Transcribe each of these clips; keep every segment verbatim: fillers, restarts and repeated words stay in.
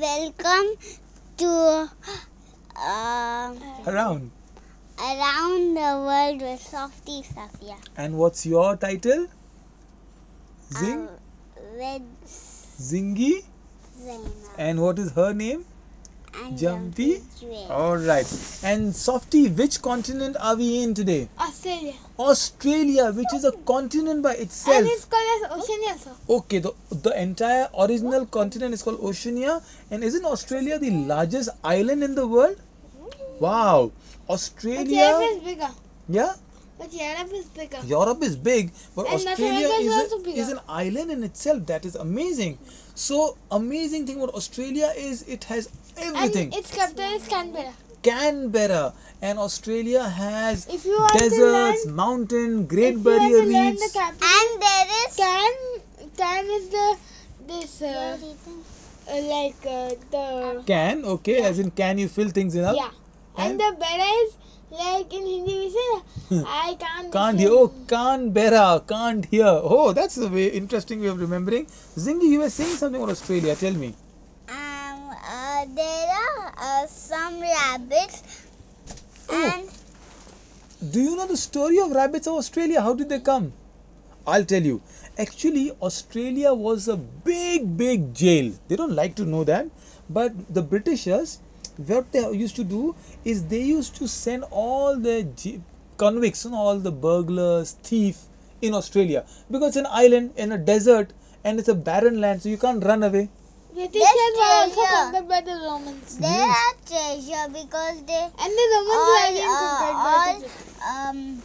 Welcome to uh, Around Around the World with Softy Safiyah. And what's your title? Zing? Um, with Zingy? Zainab. And what is her name? And Jumpy Juveria. Alright. And Softy, which continent are we in today? Australia. Australia, which is a continent by itself. And it's called as Oceania, sir. Okay, the, the entire original continent is called Oceania. And isn't Australia the largest island in the world? Wow. Australia... But Europe is bigger. Yeah? But Europe is bigger. Europe is big. But and Australia is, a, is an island in itself. That is amazing. So, amazing thing about Australia is it has everything. And its capital is Canberra. Canberra. And Australia has deserts, land, mountain, Great Barrier Reefs. The and there is... Can, can is the... This... Uh, uh, like uh, the... Can, okay. Yeah. As in, can you fill things in up? Yeah. And, and the Berra is like in Hindi we say I can't can't hear. Oh, can't Berra, can't hear. Oh, that's a way interesting way of remembering. Zingy, you were saying something about Australia. Tell me. Um, uh, there are uh, some rabbits. Oh. And do you know the story of rabbits of Australia? How did they come? I'll tell you. Actually, Australia was a big, big jail. They don't like to know that, but the Britishers. What they used to do is they used to send all the convicts and all the burglars, thieves in Australia. Because it's an island and a desert and it's a barren land, so you can't run away. Britishers were also conquered by the Romans. They yes. are treasure because they... And the Romans all, were conquered uh, by all, the um,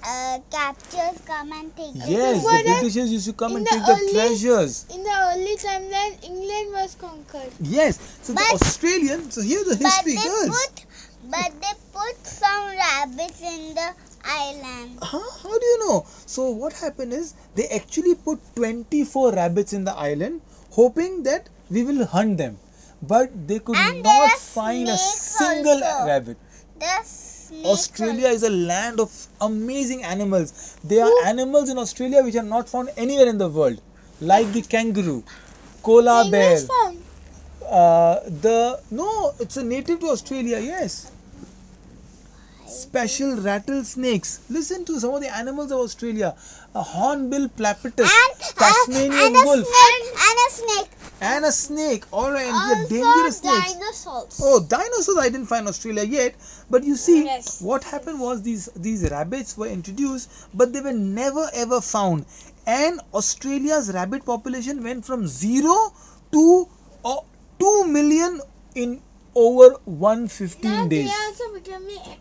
uh, captures come and take it. Yes, the Britishers used to come and take the, the treasures. In the early timeline, England was conquered. Yes, so but, the Australians, so here's the history but girls. Put, but they put some rabbits in the island. Huh? How do you know? So what happened is, they actually put twenty-four rabbits in the island, hoping that we will hunt them. But they could and not find a single also. rabbit. There's Australia is a land of amazing animals. There are animals in Australia which are not found anywhere in the world, like the kangaroo, koala bear. Uh, the no, it's a native to Australia. Yes. Special rattlesnakes. Listen to some of the animals of Australia: a hornbill platypus, Tasmanian wolf, and a snake. And a snake, alright, and the dangerous snakes. Dinosaurs. Oh, dinosaurs I didn't find Australia yet. But you see, yes. what happened was these, these rabbits were introduced, but they were never ever found. And Australia's rabbit population went from zero to uh, two million in over one hundred fifteen now days.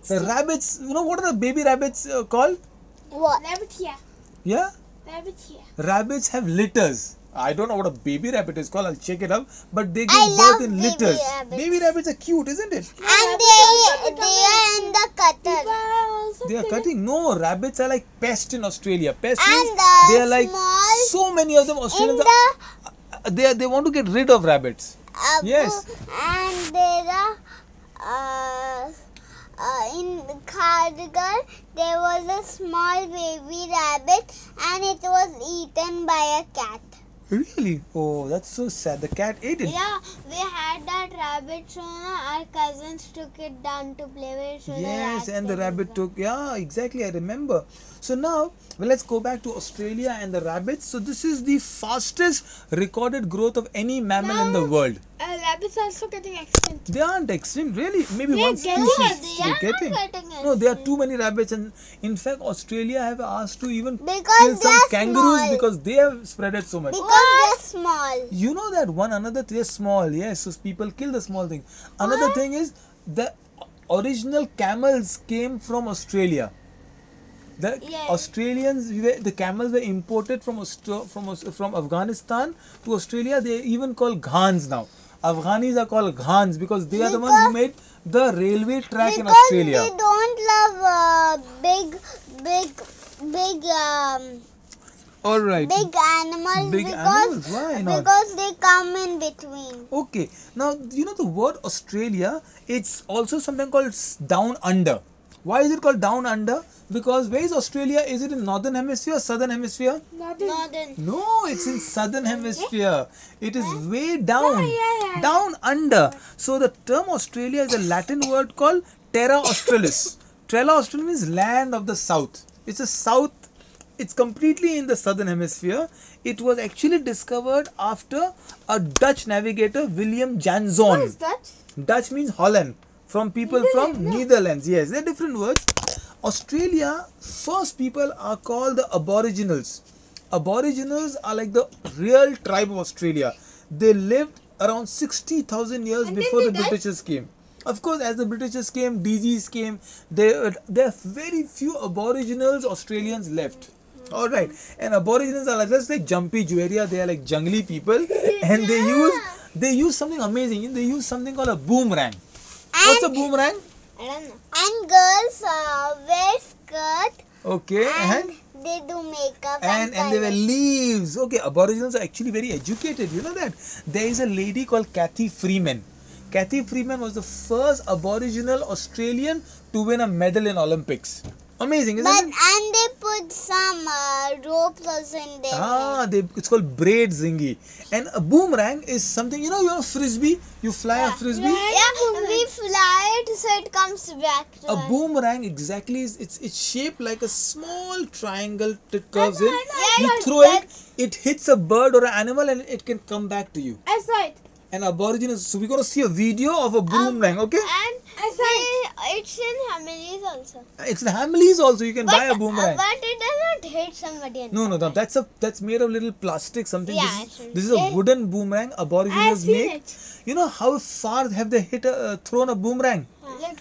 The rabbits, you know what are the baby rabbits uh, called? What? Rabbitia. Yeah? Rabbitia. Rabbits have litters. I don't know what a baby rabbit is called, I'll check it up. But they give I birth in baby litters. Rabbits. Baby rabbits are cute, isn't it? And, and they, they are in the cutter. Are they are cutting? No, rabbits are like pests in Australia. Pests, the they are like so many of them. Australians the, are, they, are, they want to get rid of rabbits. Uh, yes. And there are... Uh, Uh, in Kargar, there was a small baby rabbit and it was eaten by a cat. Really? Oh, that's so sad. The cat ate it. Yeah, we had that rabbit, so our cousins took it down to play with. So yes, the and the rabbit took, yeah, exactly, I remember. So now, well, let's go back to Australia and the rabbits. So this is the fastest recorded growth of any mammal now, in the world. Uh, rabbits are also getting extinct. They aren't extinct, really. Maybe one species. They're getting extinct. No, there are too many rabbits, and in fact, Australia have asked to even kill some kangaroos small. because they have spreaded so much. Because They're small. You know that one another they're small, yes. So people kill the small thing. Another what? thing is the original camels came from Australia. The yes. Australians, the camels were imported from from from Afghanistan to Australia. They even call ghans now. Afghanis are called ghans because they because are the ones who made the railway track in Australia. They don't love uh, big, big, big. Um, All right. Big animals. Big because, animals. Why not? Because they come in between. Okay. Now you know the word Australia. It's also something called down under. Why is it called down under? Because where is Australia? Is it in northern hemisphere or southern hemisphere? Northern. northern. No, it's in southern hemisphere. It is way down. Yeah, yeah, yeah. down under. So the term Australia is a Latin word called Terra Australis. Terra Australis means land of the south. It's a south. It's completely in the southern hemisphere. It was actually discovered after a Dutch navigator, William Janszoon. What is Dutch? Dutch means Holland. From people Netherlands, from yeah. Netherlands. Yes, they're different words. Australia, first people are called the Aboriginals. Aboriginals are like the real tribe of Australia. They lived around sixty thousand years and before the died? Britishers came. Of course, as the Britishers came, disease came, there, there are very few Aboriginals Australians left. Alright, and Aboriginals are like, just like Jumpy Juveria, they are like jungly people, and they use they use something amazing. They use something called a boomerang. What's a boomerang? I don't know. And girls uh, wear skirt. Okay. And, and they do makeup. And, and, and they wear leaves. Okay, Aboriginals are actually very educated. You know that? There is a lady called Cathy Freeman. Cathy Freeman was the first Aboriginal Australian to win a medal in Olympics. Amazing, isn't but, it? And they put some uh, ropes also in there. Ah, they, it's called braid zingy. And a boomerang is something, you know, you have a frisbee, you fly yeah. a frisbee. Yeah, we fly it so it comes back to us. A boomerang exactly is, it's, it's shaped like a small triangle that curves in. Yeah, you throw it, it hits a bird or an animal and it can come back to you. That's right. And Aboriginal, so we're going to see a video of a boomerang, um, okay? And it's in Hamleys also. It's in Hamleys also. You can but, buy a boomerang. Uh, but it does not hit somebody. No, no, no. That's a that's made of little plastic something. Yeah, this, this is a wooden boomerang Aboriginals make. It. You know how far have they hit a uh, thrown a boomerang? Like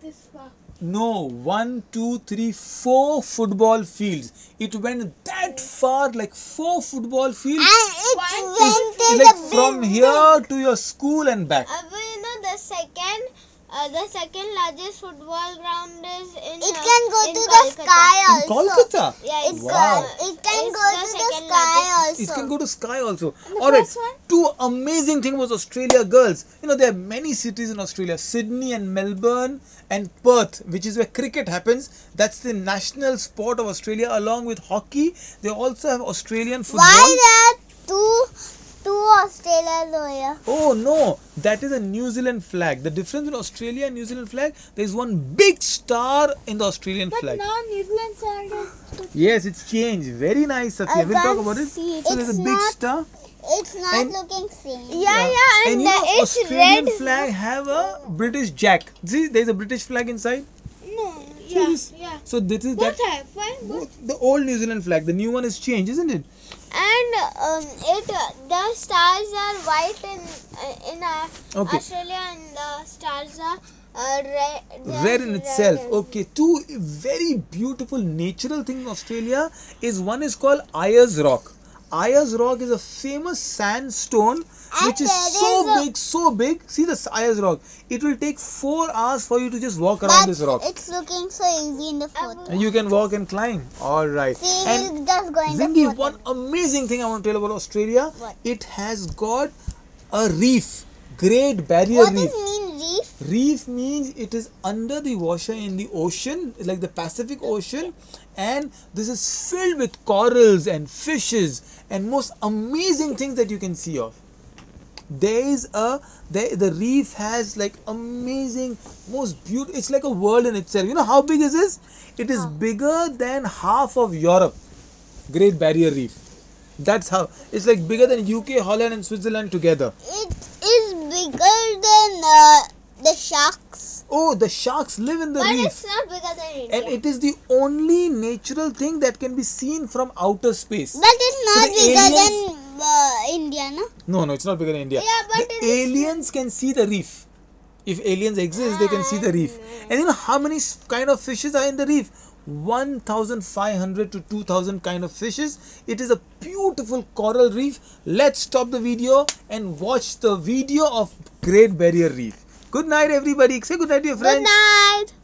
this far. No, one, two, three, four football fields. It went that far, like four football fields. And it went to like the from big here big. to your school and back. Uh, but you know the second. Uh, the second largest football ground is in It can go to the sky also. In Kolkata? Yeah, it's wow. It can go to the sky also. It can go to sky also. Alright, two amazing things was Australia girls. You know, there are many cities in Australia. Sydney and Melbourne and Perth, which is where cricket happens. That's the national sport of Australia along with hockey. They also have Australian football. Why there are two... Two Australians over here. Oh no, that is a New Zealand flag. The difference in Australia and New Zealand flag, there is one big star in the Australian but flag. But now New Zealand star. Yes, it's changed. Very nice, Safiyah. We'll talk about it. See it. So there is a big not, star. It's not and, looking same. Yeah, yeah. And, and you know, it's Australian red flag have a British jack. See, there is a British flag inside. No. Yeah, yes. yeah. So this is both that. Both. The old New Zealand flag. The new one is changed, isn't it? And um, it uh, the stars are white in uh, in uh, okay. Australia, and the stars are uh, red. Red in red itself. Red. Okay, two very beautiful natural things in Australia is one is called Ayers Rock. Ayers Rock is a famous sandstone and which is so is big, so big. See the Ayers Rock. It will take four hours for you to just walk around but this rock. It's looking so easy in the photo. And you can walk and climb. All right. See, and just go in Zingy, the one amazing thing I want to tell about Australia. What? It has got a reef, Great Barrier Reef. What does it mean reef? Reef means it is under the washer in the ocean, like the Pacific Ocean, and this is filled with corals and fishes and most amazing things that you can see of. There is a there, the reef has like amazing, most beautiful. It's like a world in itself. You know how big is this? It is bigger than half of Europe. Great Barrier Reef. That's how it's like bigger than U K, Holland, and Switzerland together. It is bigger than uh, the sharks. Oh, the sharks live in the but reef. But it's not bigger than India. And it is the only natural thing that can be seen from outer space. But it's not so bigger aliens, than uh, India, no? No, no, it's not bigger than India. Yeah, but the aliens can see the reef. If aliens exist, they can see the reef. And you know how many kind of fishes are in the reef? one thousand five hundred to two thousand kind of fishes. It is a beautiful coral reef. Let's stop the video and watch the video of Great Barrier Reef. Good night everybody. Say good night to your friends. Good night.